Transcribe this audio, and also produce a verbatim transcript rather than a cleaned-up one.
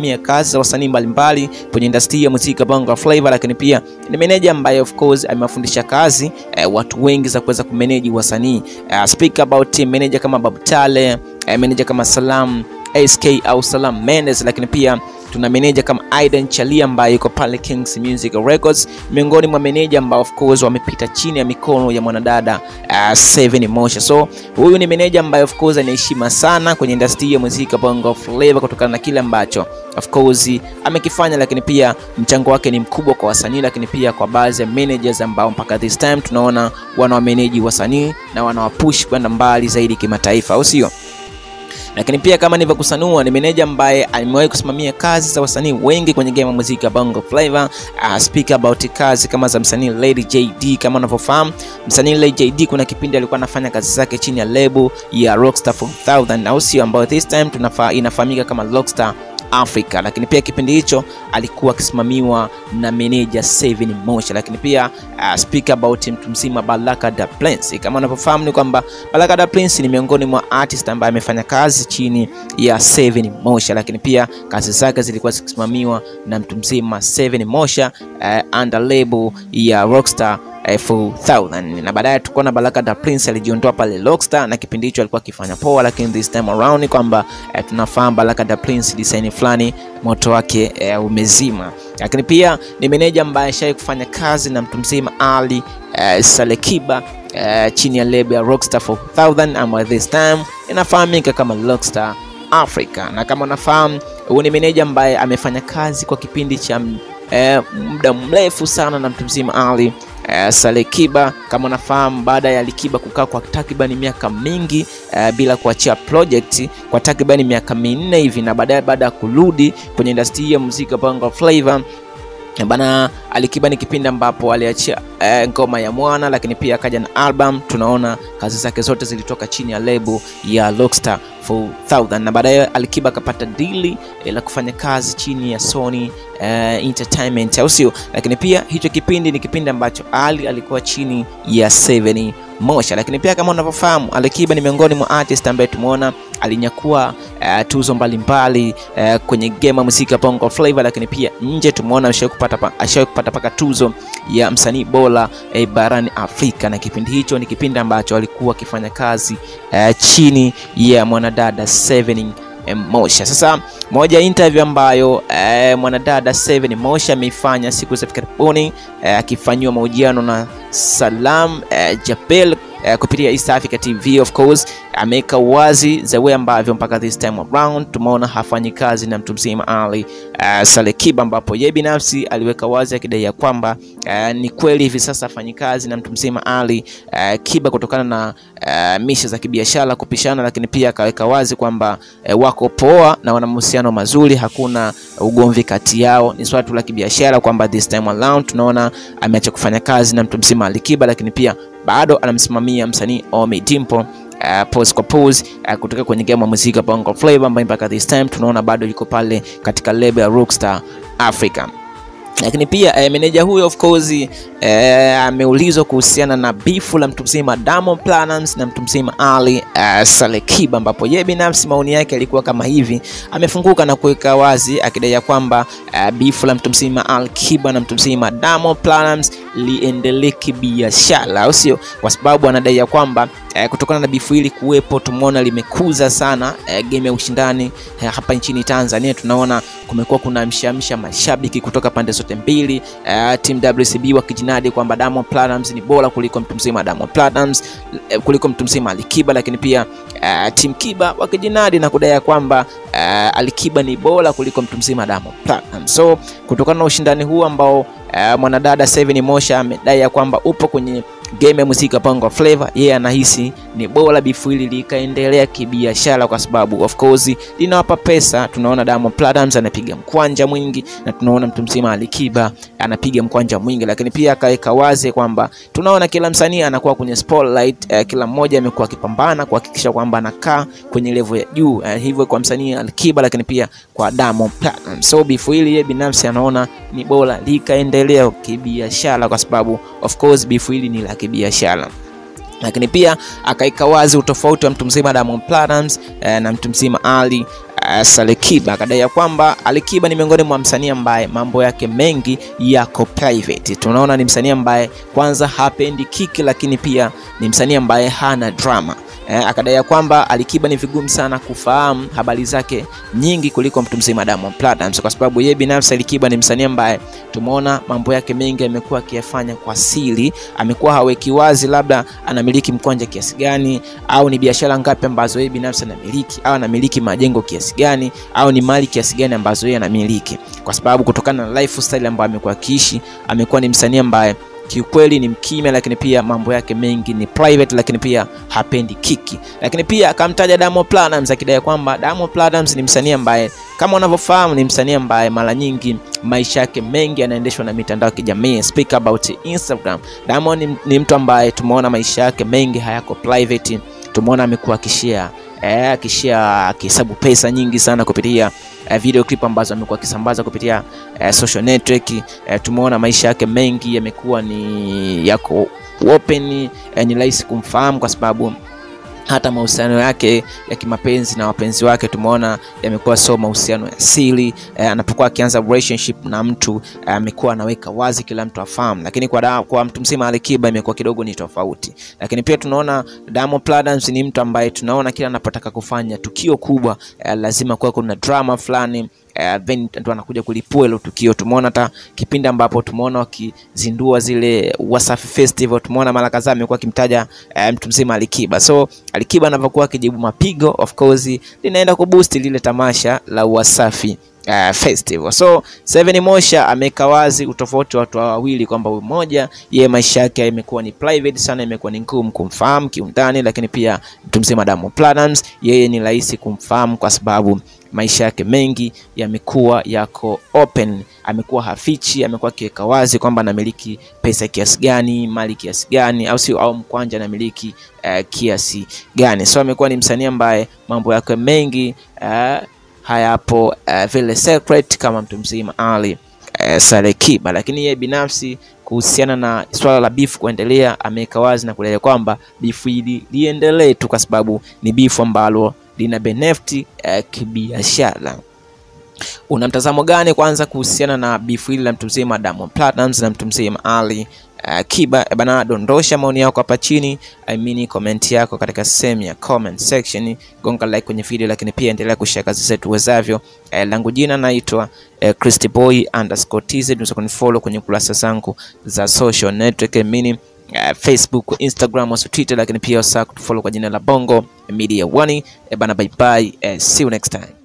mia kazi za wasanii mbalimbali kwenye industry ya muziki Bongo Flava, lakini pia ni manager ambaye of course amewafundisha kazi eh, watu wengi za kuweza kumanage wasanii. Uh, speak about team manager kama Babu Tale, eh, manager kama Salam S K au Salam Mendez, lakini pia tuna meneja kama Aiden Chalamba ambaye yuko pale Kings Music Records, miongoni mwa meneja ambao of course wamepita chini ya mikono ya mwanadada uh, Seven Mosha. So huyu ni meneja ambaye of course anaheshima sana kwenye industry ya muziki Bongo Flava kutokana na kile ambacho of course amekifanya, lakini pia mchango wake ni mkubwa kwa wasanii, lakini pia kwa baadhi ya managers ambao mpaka this time tunaona wanawamanage wasanii na wanawapush kwenda mbali zaidi kimataifa, au sio? Lakini pia kama nilivyokusanua, ni meneja ambaye amewahi kusimamia kazi za wasanii wengi kwenye game ya muziki Bongo Flava. Uh, speak about kazi kama za msanii Lady Jaydee. Kama unavyofahamu, msanii Lady Jaydee kuna kipindi alikuwa anafanya kazi zake chini ya label ya Rockstar four thousand, na usio ambao this time tunafa inafahamika kama Rockstar Africa. Lakini pia kipindi hicho alikuwa akisimamiwa na meneja Seven Mosha. Lakini pia uh, speak about mtu mzima Balaka Da Prince. Kama unavyofahamu ni kwamba Balaka Da Prince ni miongoni mwa artist ambaye amefanya kazi chini ya Seven Mosha, lakini pia kazi zake zilikuwa zikisimamiwa na mtu mzima Seven Mosha uh, under label ya Rockstar four thousand. Na baadaye tukaona Balaka Da Prince alijiondoa pale Rockstar, na kipindi hicho alikuwa akifanya poa, lakini this time around ni kwamba eh, tunafahamu Balaka Da Prince design fulani moto wake eh, umezima. Lakini pia ni meneja ambaye shaye kufanya kazi na mtu mzima Ali eh, Kiba eh, chini ya label ya Rockstar four thousand, ama this time inafahamika kama Rockstar Africa. Na kama unafahamu, huyu ni meneja ambaye amefanya kazi kwa kipindi cha eh, muda mrefu sana na mtu mzima Ali Uh, Sale Kiba. Kama unafahamu, baada ya Ali Kiba kukaa kwa takriban miaka mingi uh, bila kuachia project kwa takriban miaka minne hivi, na baadaye baada ya kurudi kwenye industry ya muziki Bongo Flava bana, Ali Kiba ni kipindi ambapo aliachia eh, ngoma ya mwana, lakini pia akaja na album. Tunaona kazi zake zote zilitoka chini ya label ya Rockstar four thousand, na baadaye Ali Kiba akapata deal eh, la kufanya kazi chini ya Sony eh, Entertainment, au sio? Lakini pia hicho kipindi ni kipindi ambacho Ali alikuwa chini ya Seven Mosha. Lakini pia kama unavyofahamu, Ali Kiba ni miongoni mwa artist ambaye tumeona alinyakua uh, tuzo mbalimbali uh, kwenye game ya muziki Bongo Flava, lakini pia nje tumeona ashaye kupata ashaye kupata paka tuzo ya msanii bora eh, barani Afrika, na kipindi hicho ni kipindi ambacho alikuwa akifanya kazi uh, chini ya yeah, mwanadada Seven Mosha. Sasa moja interview ambayo eh, mwanadada Seven Mosha ameifanya siku za karibuni akifanywa eh, mahojiano na Salam eh, Japel eh, kupitia East Africa T V, of course ameweka wazi zawe ambavyo mpaka this time around tumeona hafanyi kazi na mtu mzima Ali uh, Sale Kiba, ambapo yeye binafsi aliweka wazi akidai ya kwamba uh, ni kweli hivi sasa hafanyi kazi na mtu mzima Ali uh, Kiba kutokana na uh, misha za kibiashara kupishana, lakini pia akaweka wazi kwamba uh, wako poa na wana mahusiano mazuri, hakuna ugomvi kati yao, ni swala la kibiashara, kwamba this time around tunaona ameacha kufanya kazi na mtu mzima Ali Kiba, lakini pia bado anamsimamia msanii Omi Dimpo Uh, pose kwa pose uh, kutoka kwenye game ya muziki Bongo Flava ambayo mpaka this time tunaona bado yuko pale katika label ya Rockstar Africa. Lakini pia eh, meneja huyo of course eh, ameulizwa kuhusiana na bifu la mtu mzima Diamond Platnumz na mtu mzima Ali uh, Sale Kiba, ambapo yeye binafsi maoni yake alikuwa kama hivi. Amefunguka na kuweka wazi akidai kwamba uh, bifu la mtu mzima Ali Kiba na mtu mzima Diamond Platnumz liendelee kibiashara, au sio? Kwa sababu anadai kwamba eh, kutokana na bifu hili kuwepo, tumeona limekuza sana eh, game ya ushindani eh, hapa nchini Tanzania. Tunaona kumekuwa kuna mshamsha mashabiki kutoka pande zote mbili, uh, team W C B wakijinadi kwamba Diamond Platnumz ni bora kuliko mtu mzima Diamond Platnumz eh, kuliko mtu mzima Ali Kiba, lakini pia uh, team Kiba wakijinadi na kudai kwamba uh, Ali Kiba ni bora kuliko mtu mzima Diamond Platnumz. So kutokana na ushindani huu ambao uh, mwanadada Seven Mosha amedai kwamba upo kwenye game ya muziki Bongo Flava, yeye yeah, anahisi ni bora bifu hili likaendelea kibiashara, kwa sababu of course linawapa pesa. Tunaona Diamond Platnumz anapiga mkwanja mwingi na tunaona mtu mzima Ali Kiba anapiga mkwanja mwingi, lakini pia akaweka wazi kwamba tunaona kila msanii anakuwa kwenye spotlight eh, kila mmoja amekuwa akipambana kuhakikisha kwamba anakaa kwenye level ya juu eh, hivyo kwa msanii Ali Kiba, lakini pia kwa Diamond Platnumz. So bifu hili yeye binafsi anaona ni bora likaendelea kibiashara, kwa sababu of course bifu hili ni la kibiashara. Lakini pia akaika wazi utofauti wa mtu mzima Diamond Platnumz eh, na mtu mzima Ali uh, Ali Kiba akadai ya kwamba Ali Kiba ni miongoni mwa msanii ambaye mambo yake mengi yako private. Tunaona ni msanii ambaye kwanza hapendi kiki, lakini pia ni msanii ambaye hana drama. Eh, akadai kwamba Ali Kiba ni vigumu sana kufahamu habari zake nyingi kuliko mtu mzima Diamond Platnumz, kwa sababu yeye binafsi Ali Kiba ni msanii ambaye tumeona mambo yake mengi yamekuwa akiyafanya kwa siri, amekuwa haweki wazi labda anamiliki mkwanja kiasi gani, au ni biashara ngapi ambazo yeye binafsi anamiliki, au anamiliki majengo kiasi gani, au ni mali kiasi gani ambazo yeye anamiliki, kwa sababu kutokana na lifestyle ambayo amekuwa akiishi, amekuwa ni msanii ambaye kiukweli ni mkimya, lakini pia mambo yake mengi ni private, lakini pia hapendi kiki. Lakini pia akamtaja Diamond Platnumz akidai kwamba Diamond Platnumz ni msanii ambaye kama unavyofahamu ni msanii ambaye mara nyingi maisha yake mengi yanaendeshwa na mitandao ya kijamii, speak about Instagram. Diamond ni, ni mtu ambaye tumeona maisha yake mengi hayako private. Tumeona amekuwa akishare eh akishare akihesabu pesa nyingi sana kupitia Uh, video clip ambazo amekuwa akisambaza kupitia uh, social network. Uh, tumeona maisha yake mengi yamekuwa ni yako open, uh, ni rahisi kumfahamu kwa sababu hata mahusiano yake ya kimapenzi na wapenzi wake tumeona yamekuwa so mahusiano ya siri. Eh, anapokuwa akianza relationship na mtu amekuwa eh, anaweka wazi kila mtu afahamu, lakini kwa da, kwa mtu mzima Ali Kiba imekuwa kidogo ni tofauti. Lakini pia tunaona Diamond Platnumz ni mtu ambaye tunaona kila anapotaka kufanya tukio kubwa eh, lazima kuwa kuna drama fulani. Uh, then ndo anakuja kulipua ile tukio. Tumeona hata kipindi ambapo tumeona wakizindua zile Wasafi Festival, tumeona mara kadhaa amekuwa kimtaja uh, mtu mzima Ali Kiba. So Ali Kiba anapokuwa akijibu mapigo, of course linaenda kuboost lile tamasha la Wasafi Uh, festival. So Seven Mosha ameka wazi utofauti wa watu wawili, kwamba mmoja yeye maisha yake imekuwa ni private sana, imekuwa ni ngumu kumfahamu kiundani, lakini pia mtu mzima Diamond Platnumz yeye ni rahisi kumfahamu kwa sababu maisha yake mengi yamekuwa yako open, amekuwa hafichi, amekuwa kiweka wazi kwamba anamiliki pesa kiasi gani, mali kiasi gani, au sio, au mkwanja anamiliki uh, kiasi gani. So amekuwa ni msanii ambaye mambo yake mengi uh, hayapo uh, vile secret kama mtu mzima Ali uh, Ali Kiba. Lakini yeye binafsi kuhusiana na swala la beef kuendelea ameweka wazi na kulelea kwamba beef hili liendelee tu, kwa sababu ni beef ambalo lina benefit uh, kibiashara. Una mtazamo gani kwanza kuhusiana na beef hili la mtu mzima Diamond Platnumz na mtu mzima Ali uh, Kiba? Bana, dondosha maoni yako hapa chini, I mean comment yako katika sehemu ya comment section. Gonga like kwenye video, lakini pia endelea kushare kazi zetu wezavyo. Eh, langu jina naitwa eh, kristyboy_tz. Unaweza kunifollow kwenye kurasa zangu za social network, mini Uh, Facebook, Instagram, also Twitter, lakini pia usisahau kutufollow kwa jina la Bongo Media One. Eh, bana, bye bye. Eh, see you next time.